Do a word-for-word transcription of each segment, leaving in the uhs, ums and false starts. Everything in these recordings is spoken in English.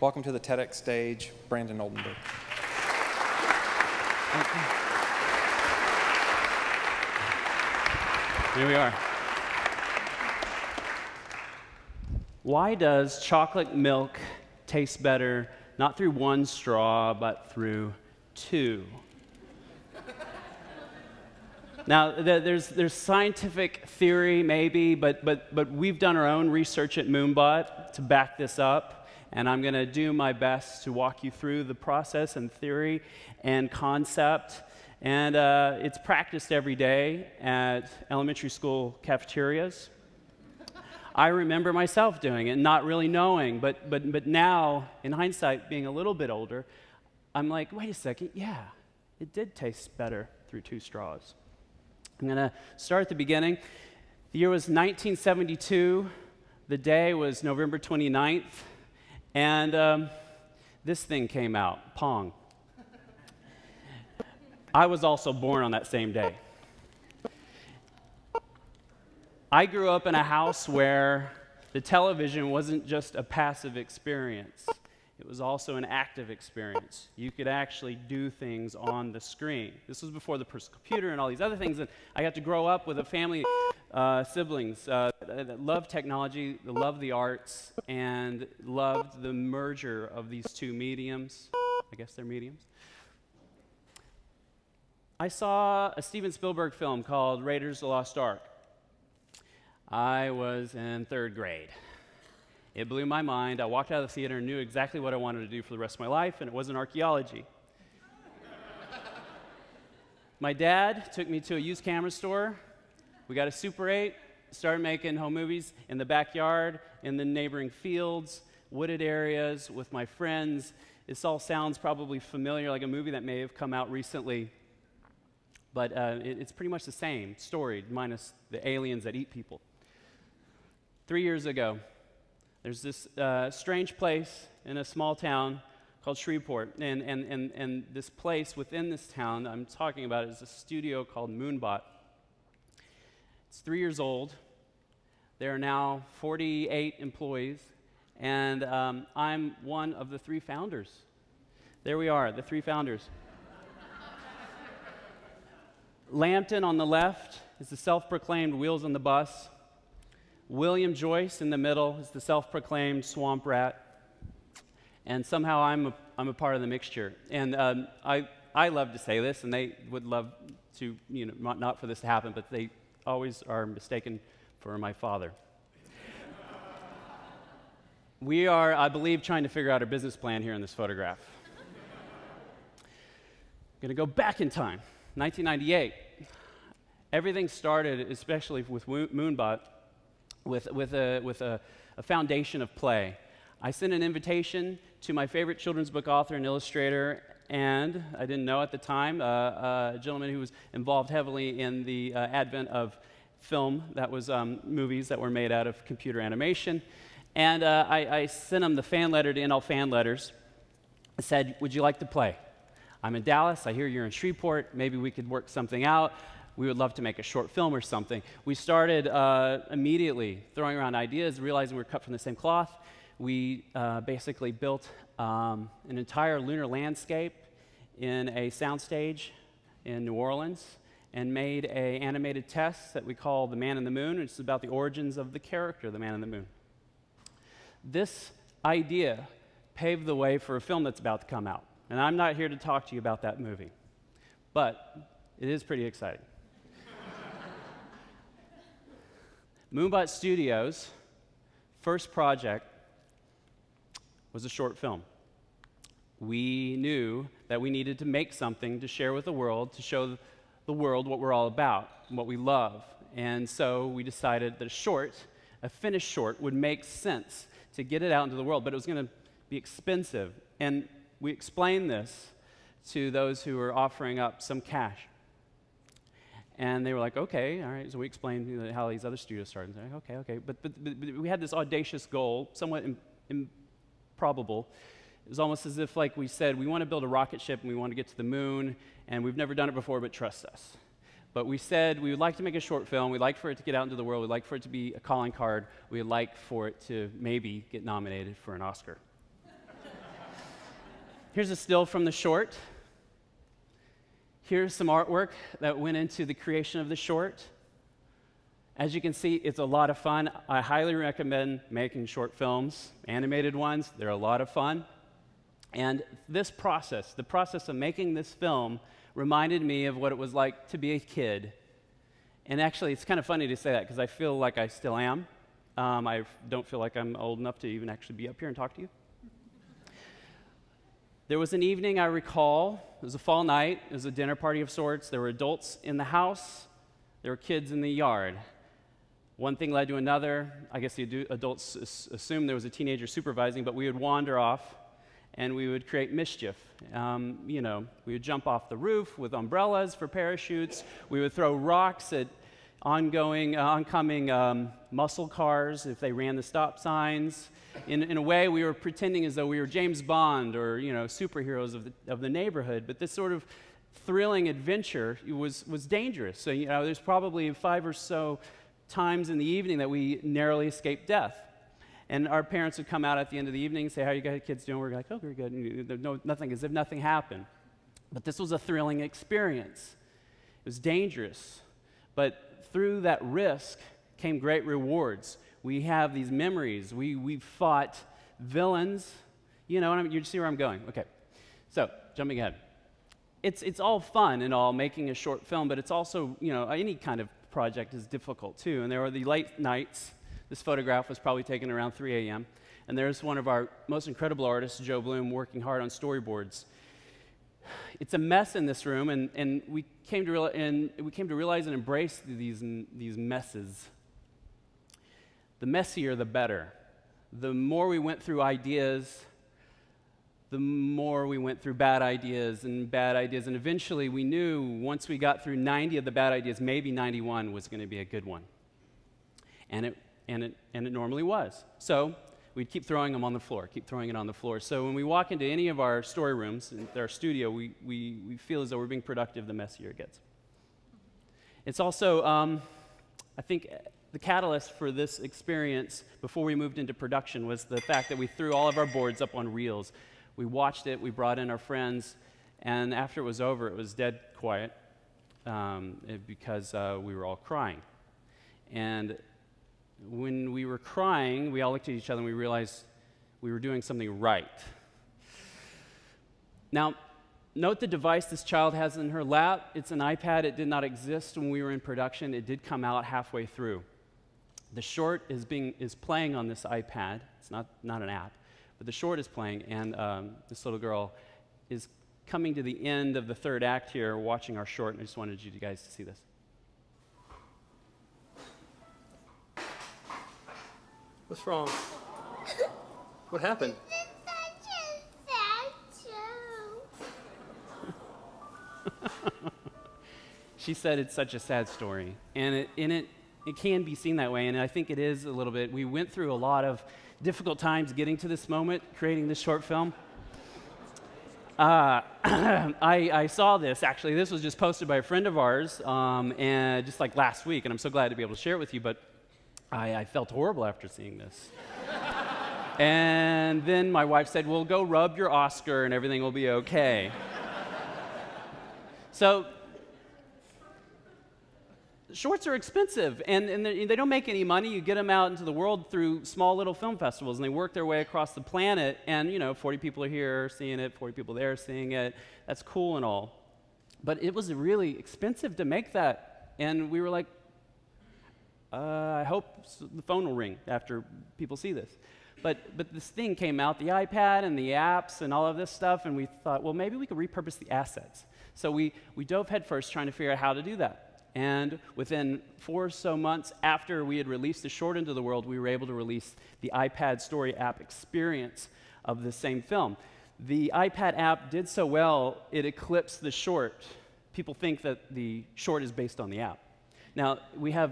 Welcome to the TEDx stage, Brandon Oldenburg. Thank you. Here we are. Why does chocolate milk taste better, not through one straw, but through two? Now, there's, there's scientific theory, maybe, but, but, but we've done our own research at Moonbot to back this up, and I'm going to do my best to walk you through the process and theory and concept. And uh, it's practiced every day at elementary school cafeterias. I remember myself doing it, not really knowing, but, but, but now, in hindsight, being a little bit older, I'm like, wait a second, yeah, it did taste better through two straws. I'm going to start at the beginning. The year was nineteen seventy-two. The day was November twenty-ninth. And um, this thing came out, Pong. I was also born on that same day. I grew up in a house where the television wasn't just a passive experience. It was also an active experience. You could actually do things on the screen. This was before the personal computer and all these other things. And I got to grow up with a family, uh, siblings, uh, that loved technology, that loved the arts, and loved the merger of these two mediums. I guess they're mediums. I saw a Steven Spielberg film called Raiders of the Lost Ark. I was in third grade. It blew my mind. I walked out of the theater and knew exactly what I wanted to do for the rest of my life, and it wasn't archaeology. My dad took me to a used camera store. We got a Super eight, started making home movies in the backyard, in the neighboring fields, wooded areas, with my friends. This all sounds probably familiar, like a movie that may have come out recently, but uh, it, it's pretty much the same story, minus the aliens that eat people. Three years ago, there's this uh, strange place in a small town called Shreveport, and, and, and, and this place within this town I'm talking about is a studio called Moonbot. It's three years old. There are now forty-eight employees, and um, I'm one of the three founders. There we are, the three founders. Lampton on the left is the self-proclaimed wheels on the bus. William Joyce in the middle is the self-proclaimed swamp rat, and somehow I'm a, I'm a part of the mixture. And um, I, I love to say this, and they would love to, you know, not, not for this to happen, but they always are mistaken for my father. We are, I believe, trying to figure out our business plan here in this photograph. I'm going to go back in time, nineteen ninety-eight. Everything started, especially with Moonbot, with, with, a, with a, a foundation of play. I sent an invitation to my favorite children's book author and illustrator, and I didn't know at the time, uh, uh, a gentleman who was involved heavily in the uh, advent of film, that was um, movies that were made out of computer animation. And uh, I, I sent him the fan letter to end all fan letters. I said, would you like to play? I'm in Dallas, I hear you're in Shreveport, maybe we could work something out. We would love to make a short film or something. We started uh, immediately throwing around ideas, realizing we were cut from the same cloth. We uh, basically built um, an entire lunar landscape in a soundstage in New Orleans and made an animated test that we call The Man and the Moon. It's about the origins of the character, The Man and the Moon. This idea paved the way for a film that's about to come out. And I'm not here to talk to you about that movie, but it is pretty exciting. Moonbot Studios' first project was a short film. We knew that we needed to make something to share with the world, to show the world what we're all about, what we love. And so we decided that a short, a finished short, would make sense to get it out into the world, but it was going to be expensive. And we explained this to those who were offering up some cash. And they were like, okay, all right, so we explained how these other studios started. Like, okay, okay, but, but, but we had this audacious goal, somewhat im improbable. It was almost as if like we said, we want to build a rocket ship and we want to get to the moon, and we've never done it before, but trust us. But we said we would like to make a short film, we'd like for it to get out into the world, we'd like for it to be a calling card, we'd like for it to maybe get nominated for an Oscar. Here's a still from the short. Here's some artwork that went into the creation of the short. As you can see, it's a lot of fun. I highly recommend making short films, animated ones. They're a lot of fun. And this process, the process of making this film, reminded me of what it was like to be a kid. And actually, it's kind of funny to say that because I feel like I still am. Um, I don't feel like I'm old enough to even actually be up here and talk to you. There was an evening I recall. It was a fall night. It was a dinner party of sorts. There were adults in the house. There were kids in the yard. One thing led to another. I guess the adults assumed there was a teenager supervising, but we would wander off, and we would create mischief. Um, you know, we would jump off the roof with umbrellas for parachutes. We would throw rocks at ongoing, uh, oncoming um, muscle cars if they ran the stop signs. In, in a way, we were pretending as though we were James Bond or, you know, superheroes of the, of the neighborhood. But this sort of thrilling adventure was, was dangerous. So, you know, there's probably five or so times in the evening that we narrowly escaped death. And our parents would come out at the end of the evening and say, how are you guys kids doing? We're like, oh, we're good. And no, nothing, as if nothing happened. But this was a thrilling experience. It was dangerous. But through that risk came great rewards. We have these memories. We, we fought villains. You know, and you see where I'm going. Okay. So, jumping ahead. It's, it's all fun and all making a short film, but it's also, you know, any kind of project is difficult, too. And there were the late nights. This photograph was probably taken around three A M And there's one of our most incredible artists, Joe Bloom, working hard on storyboards. It's a mess in this room, and, and, we, came to reali and we came to realize and embrace these, these messes. The messier, the better. The more we went through ideas, the more we went through bad ideas and bad ideas. And eventually, we knew once we got through ninety of the bad ideas, maybe ninety-one was going to be a good one. And it And it, and it normally was. So we'd keep throwing them on the floor, keep throwing it on the floor. So when we walk into any of our story rooms, in our studio, we, we, we feel as though we're being productive the messier it gets. It's also, um, I think, the catalyst for this experience before we moved into production was the fact that we threw all of our boards up on reels. We watched it, we brought in our friends, and after it was over, it was dead quiet um, because uh, we were all crying. And when we were crying, we all looked at each other and we realized we were doing something right. Now, note the device this child has in her lap. It's an iPad. It did not exist when we were in production. It did come out halfway through. The short is, being, is playing on this iPad. It's not, not an app, but the short is playing, and um, this little girl is coming to the end of the third act here, watching our short, and I just wanted you guys to see this. What's wrong? What happened? Such a sad show. She said it's such a sad story. And it, and it, it can be seen that way, and I think it is a little bit. We went through a lot of difficult times getting to this moment, creating this short film. Uh, I, I saw this, actually. This was just posted by a friend of ours, um, and just like last week, and I'm so glad to be able to share it with you, but I, I felt horrible after seeing this. And then my wife said, well, go rub your Oscar and everything will be okay. So, shorts are expensive, and, and they don't make any money. You get them out into the world through small little film festivals, and they work their way across the planet, and, you know, forty people are here seeing it, forty people there seeing it. That's cool and all. But it was really expensive to make that, and we were like, Uh, I hope the phone will ring after people see this. But, but this thing came out, the iPad and the apps and all of this stuff, and we thought, well, maybe we could repurpose the assets. So we, we dove headfirst trying to figure out how to do that. And within four or so months after we had released the short into the world, we were able to release the iPad story app experience of the same film. The iPad app did so well, it eclipsed the short. People think that the short is based on the app. Now, we have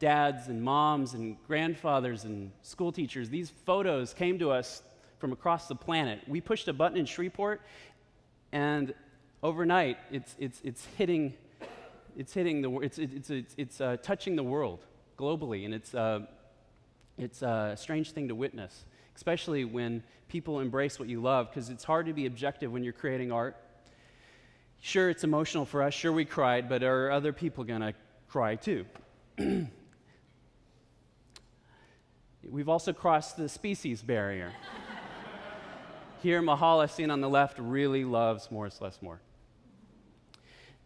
dads and moms and grandfathers and school teachers. These photos came to us from across the planet. We pushed a button in Shreveport, and overnight, it's it's it's hitting, it's hitting the it's it's it's it's uh, touching the world globally, and it's uh, it's a strange thing to witness, especially when people embrace what you love, because it's hard to be objective when you're creating art. Sure, it's emotional for us. Sure, we cried, but are other people going to cry too? We've also crossed the species barrier. Here, Mahala, seen on the left, really loves Morris Lessmore.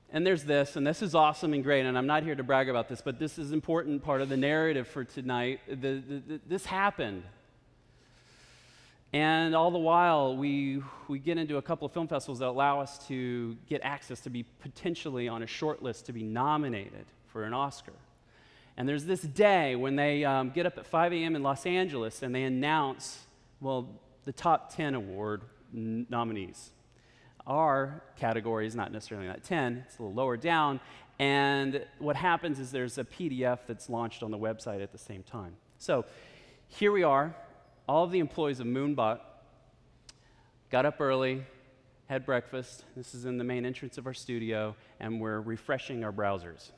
And there's this, and this is awesome and great, and I'm not here to brag about this, but this is an important part of the narrative for tonight. The, the, the, this happened. And all the while, we, we get into a couple of film festivals that allow us to get access to be potentially on a short list to be nominated for an Oscar. And there's this day when they um, get up at five A M in Los Angeles and they announce, well, the top ten award nominees. Our category is not necessarily not ten, it's a little lower down, and what happens is there's a P D F that's launched on the website at the same time. So here we are, all of the employees of Moonbot got up early, had breakfast, this is in the main entrance of our studio, and we're refreshing our browsers.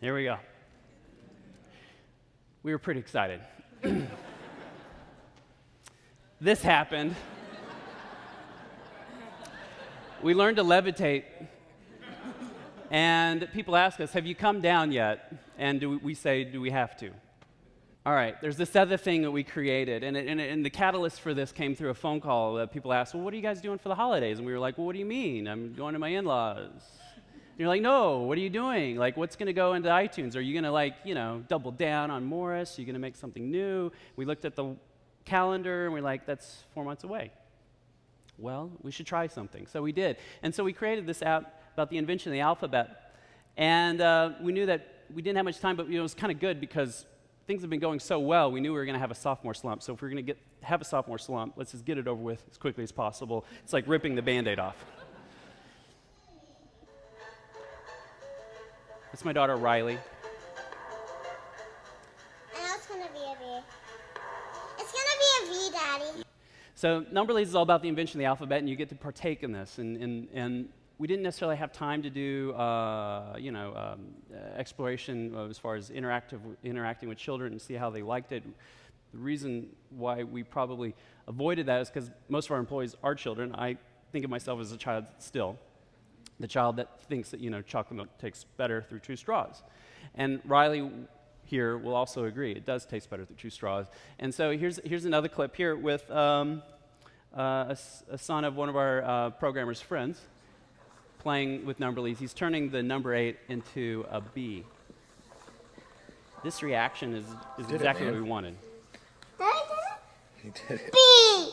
Here we go. We were pretty excited. This happened. We learned to levitate. And people ask us, have you come down yet? And do we say, do we have to? All right, there's this other thing that we created. And, it, and, it, and the catalyst for this came through a phone call. Uh, people asked, well, what are you guys doing for the holidays? And we were like, well, what do you mean? I'm going to my in-laws. You're like, no, what are you doing? Like, what's going to go into iTunes? Are you going to, like, you know, double down on Morris? Are you going to make something new? We looked at the calendar, and we're like, that's four months away. Well, we should try something. So we did. And so we created this app about the invention of the alphabet. And uh, we knew that we didn't have much time, but you know, it was kind of good because things have been going so well, we knew we were going to have a sophomore slump. So if we're going to have a sophomore slump, let's just get it over with as quickly as possible. It's like ripping the Band-Aid off. That's my daughter, Riley. I know it's going to be a V. It's going to be a V, Daddy. So Numberlies is all about the invention of the alphabet, and you get to partake in this. And, and, and we didn't necessarily have time to do uh, you know, um, exploration as far as interactive, interacting with children and see how they liked it. The reason why we probably avoided that is because most of our employees are children. I think of myself as a child still. The child that thinks that, you know, chocolate milk tastes better through two straws. And Riley here will also agree. It does taste better through two straws. And so here's, here's another clip here with um, uh, a, a son of one of our uh, programmer's friends playing with Numberlies. He's turning the number eight into a B. This reaction is, is exactly what we wanted. He did it. B!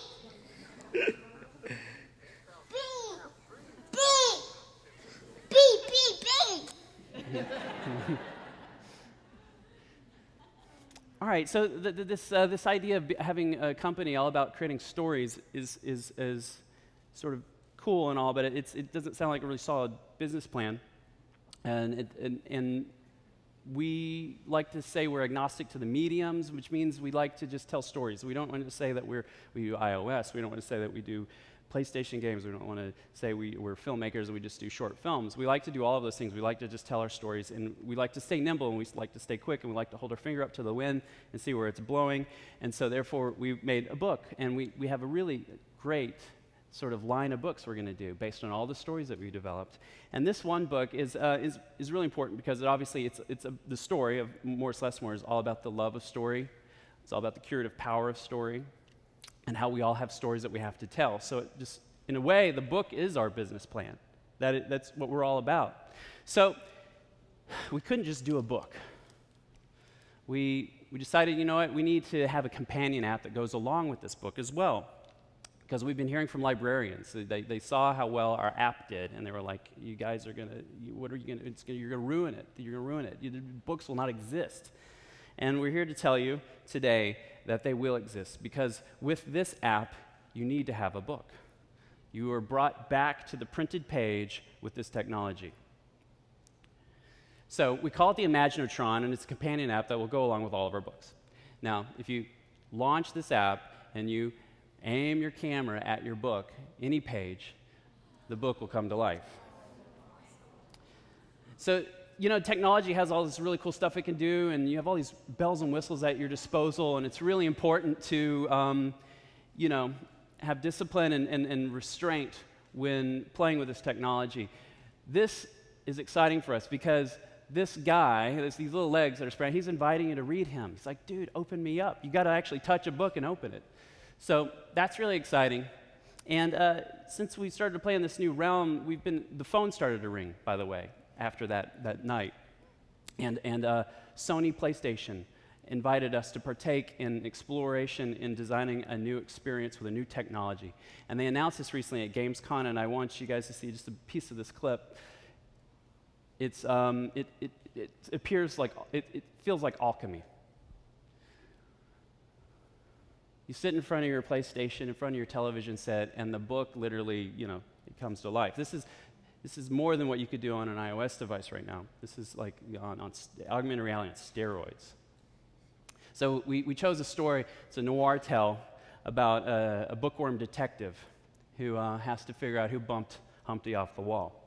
All right, so the, the, this, uh, this idea of having a company all about creating stories is, is, is sort of cool and all, but it, it's, it doesn't sound like a really solid business plan. And, it, and, and we like to say we're agnostic to the mediums, which means we like to just tell stories. We don't want to say that we're, we do iOS. We don't want to say that we do PlayStation games. We don't want to say we, we're filmmakers, we just do short films. We like to do all of those things. We like to just tell our stories, and we like to stay nimble, and we like to stay quick, and we like to hold our finger up to the wind and see where it's blowing. And so therefore, we made a book, and we, we have a really great sort of line of books we're going to do based on all the stories that we developed. And this one book is, uh, is, is really important because it obviously it's, it's a, the story of Morris Lessmore is all about the love of story. It's all about the curative power of story, and how we all have stories that we have to tell. So it just, in a way, the book is our business plan. That it, that's what we're all about. So we couldn't just do a book. We, we decided, you know what, we need to have a companion app that goes along with this book as well. because we've been hearing from librarians. They, they saw how well our app did, and they were like, you guys are going to, what are you going to, you're going to ruin it. You're going to ruin it. Your books will not exist. And we're here to tell you today that they will exist, because with this app, you need to have a book. You are brought back to the printed page with this technology. So we call it the Imaginotron, and it's a companion app that will go along with all of our books. Now, if you launch this app and you aim your camera at your book, any page, the book will come to life. So, you know, technology has all this really cool stuff it can do, and you have all these bells and whistles at your disposal, and it's really important to, um, you know, have discipline and, and, and restraint when playing with this technology. This is exciting for us because this guy, these little legs that are spreading, he's inviting you to read him. He's like, dude, open me up. You got to actually touch a book and open it. So that's really exciting. And uh, since we started to play in this new realm, we've been, the phone started to ring, by the way, after that, that night. And, and uh, Sony PlayStation invited us to partake in exploration in designing a new experience with a new technology. And they announced this recently at Gamescon, and I want you guys to see just a piece of this clip. It's, um, it, it, it appears like, it, it feels like alchemy. You sit in front of your PlayStation, in front of your television set, and the book literally, you know, it comes to life. This is, this is more than what you could do on an iOS device right now. This is like on, on augmented reality on steroids. So we, we chose a story. It's a noir tale about a, a bookworm detective who uh, has to figure out who bumped Humpty off the wall.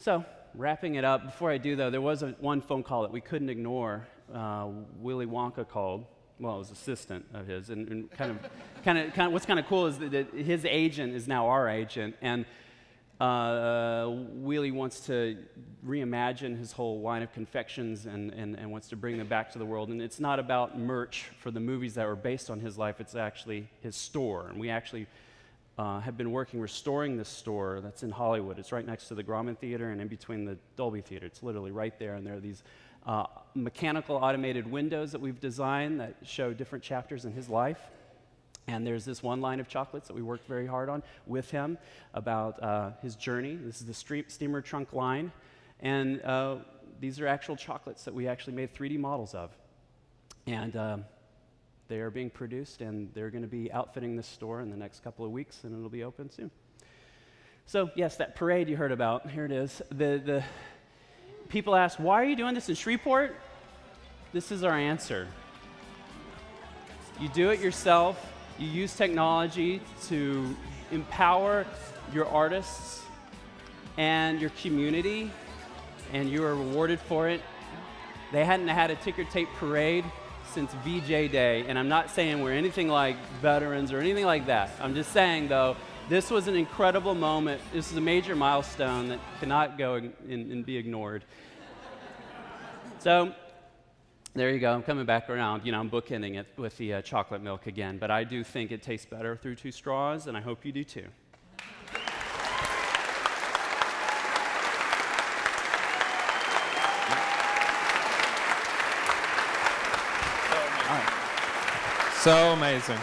So, wrapping it up, before I do, though, there was a, one phone call that we couldn't ignore. Uh, Willy Wonka called. Well, it was an assistant of his. And, and kind of, kind of, kind of, what's kind of cool is that, that his agent is now our agent. And uh, Willy wants to reimagine his whole line of confections and, and, and wants to bring them back to the world. And it's not about merch for the movies that were based on his life. It's actually his store. And we actually... Uh, have been working restoring this store that's in Hollywood. It's right next to the Grauman Theater and in between the Dolby Theater. It's literally right there, and there are these uh, mechanical automated windows that we've designed that show different chapters in his life. And there's this one line of chocolates that we worked very hard on with him about uh, his journey. This is the street steamer trunk line, and uh, these are actual chocolates that we actually made three D models of. And uh, they are being produced, and they're going to be outfitting this store in the next couple of weeks, and it'll be open soon. So, yes, that parade you heard about, here it is. The, the people asked, why are you doing this in Shreveport? This is our answer. You do it yourself. You use technology to empower your artists and your community, and you are rewarded for it. They hadn't had a ticker tape parade since V J Day, and I'm not saying we're anything like veterans or anything like that. I'm just saying, though, this was an incredible moment. This is a major milestone that cannot go in, in, and be ignored. So, there you go. I'm coming back around. You know, I'm bookending it with the uh, chocolate milk again, but I do think it tastes better through two straws, and I hope you do too. So amazing.